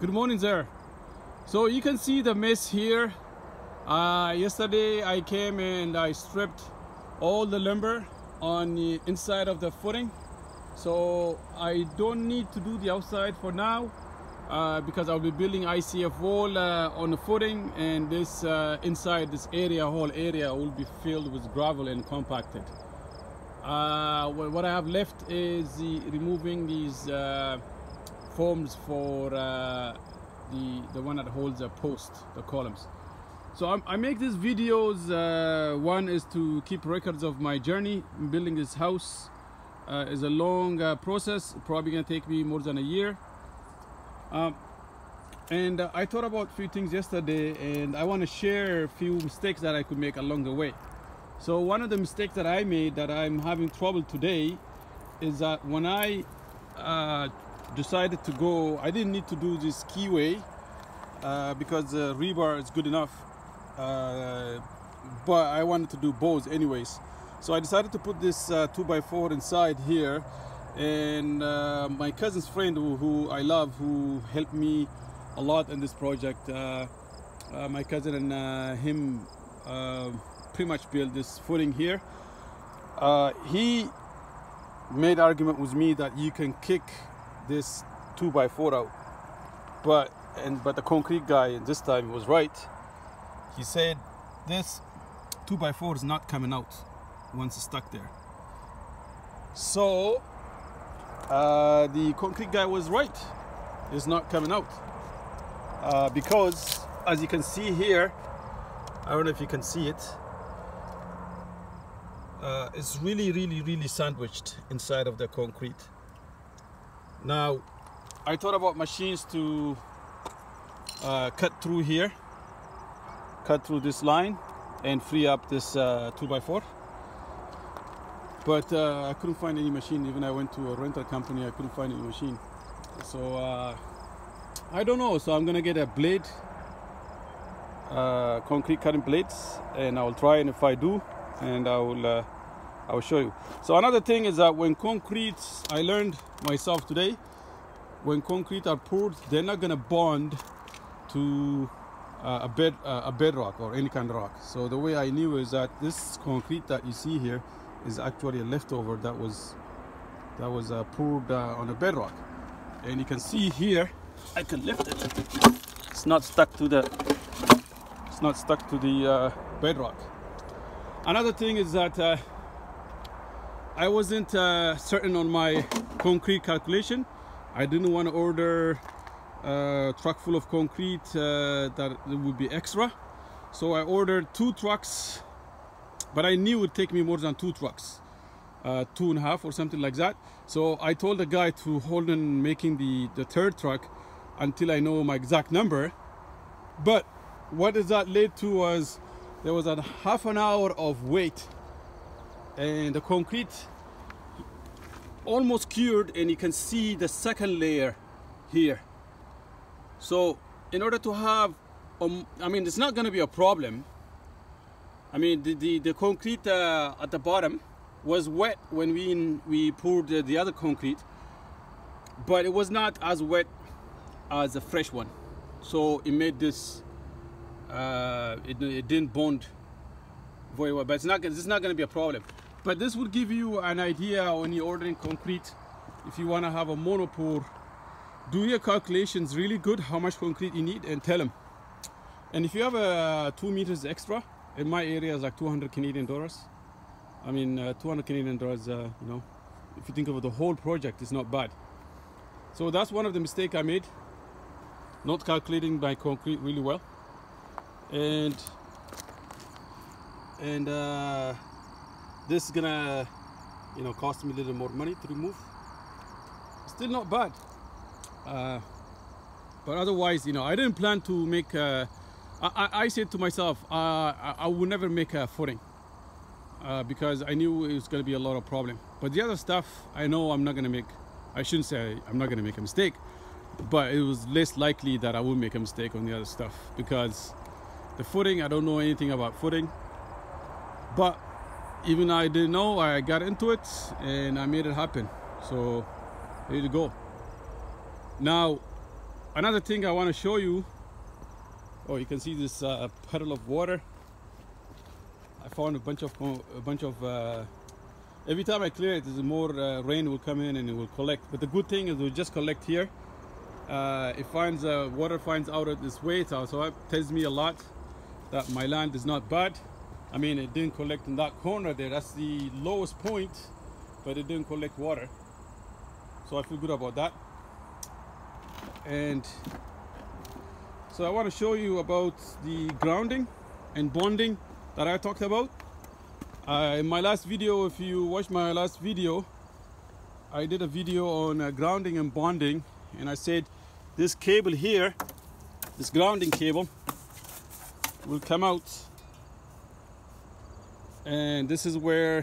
Good morning, sir. So you can see the mess here. Yesterday I came and I stripped all the lumber on the inside of the footing, so I don't need to do the outside for now because I'll be building ICF wall on the footing, and this inside this area, whole area, will be filled with gravel and compacted. What I have left is removing these forms for the one that holds the post, the columns. So I make these videos, one is to keep records of my journey. Building this house is a long process, probably gonna take me more than a year. I thought about a few things yesterday, and I want to share a few mistakes that I could make along the way. So one of the mistakes that I made that I'm having trouble today is that when I decided to go, I didn't need to do this keyway because the rebar is good enough. But I wanted to do both anyways, so I decided to put this 2x4 inside here, and my cousin's friend who I love, who helped me a lot in this project, my cousin and him pretty much built this footing here. He made argument with me that you can kick this 2x4 out, but the concrete guy this time was right. He said this 2x4 is not coming out once it's stuck there. So the concrete guy was right. It's not coming out because, as you can see here, I don't know if you can see it, it's really sandwiched inside of the concrete. Now I thought about machines to cut through here, cut through this line and free up this 2x4, but I couldn't find any machine. Even I went to a rental company, I couldn't find any machine. So I don't know, so I'm gonna get a blade, concrete cutting blades, and I will try, and if I do, and I will show you. So another thing is that when concrete, I learned myself today, when concrete are poured, they're not gonna bond to a bedrock or any kind of rock. So the way I knew is that this concrete that you see here is actually a leftover that was poured on a bedrock, and you can see here I can lift it. It's not stuck to the bedrock. Another thing is that I wasn't certain on my concrete calculation. I didn't want to order truck full of concrete that would be extra, so I ordered 2 trucks, but I knew it would take me more than 2 trucks, 2.5 or something like that. So I told the guy to hold on making the 3rd truck until I know my exact number. But what is that led to was there was a half an hour of wait, and the concrete almost cured, and you can see the 2nd layer here. So in order to have, I mean, it's not going to be a problem. I mean, the concrete at the bottom was wet when we poured the other concrete, but it was not as wet as the fresh one. So it made this, it didn't bond very well, but it's not going to be a problem. But this will give you an idea when you're ordering concrete, if you want to have a monopour. Do your calculations really good, how much concrete you need, and tell them. And if you have 2 meters extra, in my area is like 200 Canadian dollars. I mean, 200 Canadian dollars, you know, if you think of the whole project, it's not bad. So that's one of the mistakes I made, not calculating my concrete really well. And this is gonna, you know, cost me a little more money to remove. Still not bad. But otherwise, you know, I didn't plan to make I said to myself, I would never make a footing because I knew it was going to be a lot of problem. But the other stuff, I know I'm not going to make, I shouldn't say I'm not going to make a mistake, but it was less likely that I would make a mistake on the other stuff, because the footing, I don't know anything about footing. But even I didn't know, I got into it and I made it happen. So here you go. Now another thing I want to show you, oh, you can see this puddle of water. I found a bunch of every time I clear it, there's more rain will come in and it will collect. But the good thing is it will just collect here. It finds water finds out at this way, so it tells me a lot that my land is not bad. I mean, it didn't collect in that corner there. That's the lowest point, but it didn't collect water. So I feel good about that. And so I want to show you about the grounding and bonding that I talked about. In my last video, if you watched my last video, I did a video on grounding and bonding. And I said, this cable here, this grounding cable, will come out. And this is where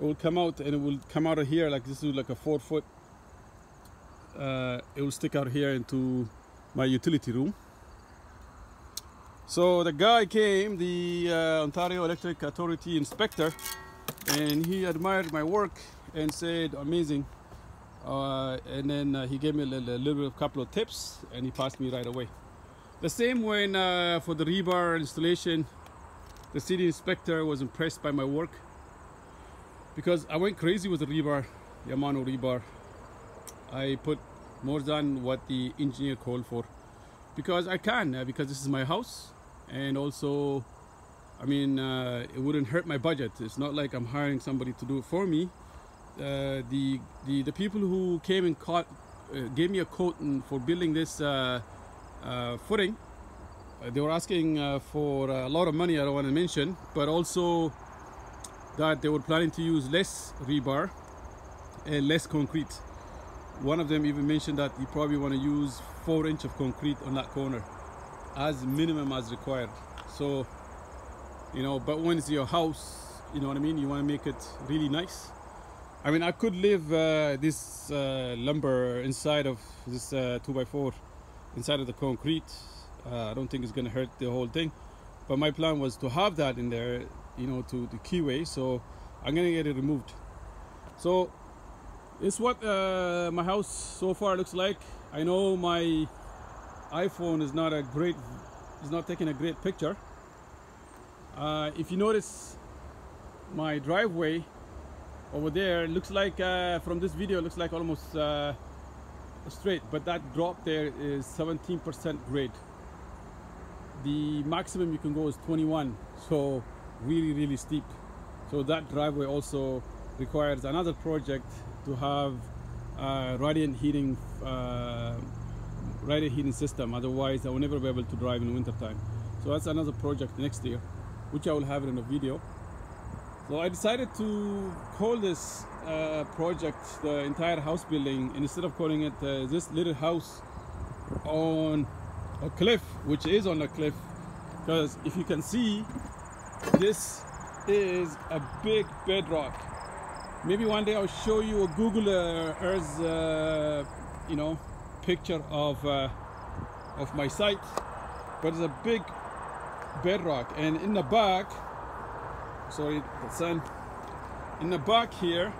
it will come out, and it will come out of here, like this is like a 4 foot. It will stick out here into my utility room. So the guy came, the Ontario Electric Authority inspector, and he admired my work and said, amazing. And then he gave me a couple of tips, and he passed me right away. The same when for the rebar installation, the city inspector was impressed by my work because I went crazy with the rebar, the Amano rebar. I put more than what the engineer called for because I can, because this is my house, and also, I mean, it wouldn't hurt my budget. It's not like I'm hiring somebody to do it for me. The people who came and gave me a quote for building this footing, they were asking for a lot of money. I don't want to mention, but also that they were planning to use less rebar and less concrete. One of them even mentioned that you probably want to use 4 inches of concrete on that corner as minimum as required. So, you know, but when it's your house, you know what I mean, you want to make it really nice. I mean, I could leave this lumber inside of this 2x4 inside of the concrete. I don't think it's going to hurt the whole thing, but my plan was to have that in there, you know, to the keyway. So I'm going to get it removed. So it's what my house so far looks like. I know my iPhone is not a great, is not taking a great picture. If you notice my driveway over there, it looks like from this video it looks like almost straight, but that drop there is 17% grade. The maximum you can go is 21, so really steep. So that driveway also requires another project to have radiant heating system, otherwise I will never be able to drive in the winter time. So that's another project next year, which I will have it in a video. So I decided to call this project the entire house building, and instead of calling it this little house on a cliff, which is on a cliff, because if you can see, this is a big bedrock. Maybe one day I'll show you a Google Earth, you know, picture of my site, but it's a big bedrock, and in the back. Sorry, the sun. In the back here,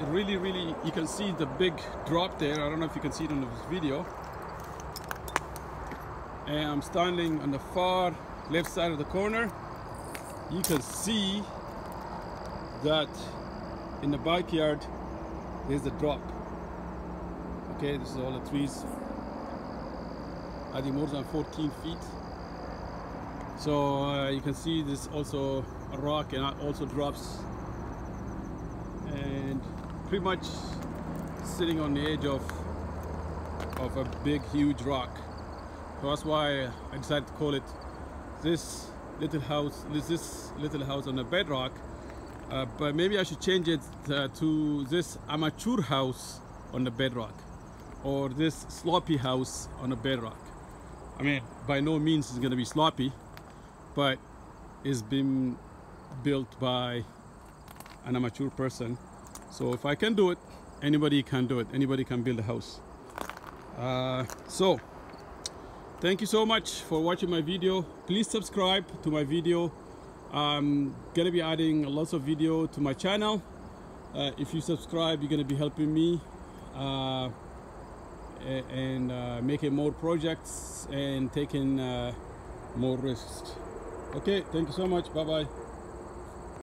it really, you can see the big drop there. I don't know if you can see it on this video. And I'm standing on the far left side of the corner. You can see that in the backyard, there's the drop. Okay, this is all the trees. I think more than 14 feet. So you can see this also a rock, and also drops, and pretty much sitting on the edge of a big huge rock. So that's why I decided to call it this little house, this little house on a bedrock. But maybe I should change it to this amateur house on the bedrock, or this sloppy house on a bedrock. I mean, by no means it's going to be sloppy, but it's been built by an amateur person. So if I can do it, anybody can do it. Anybody can build a house. So thank you so much for watching my video. Please subscribe to my video. I'm gonna be adding lots of video to my channel. If you subscribe, you're gonna be helping me and making more projects and taking more risks. Okay, thank you so much. Bye-bye.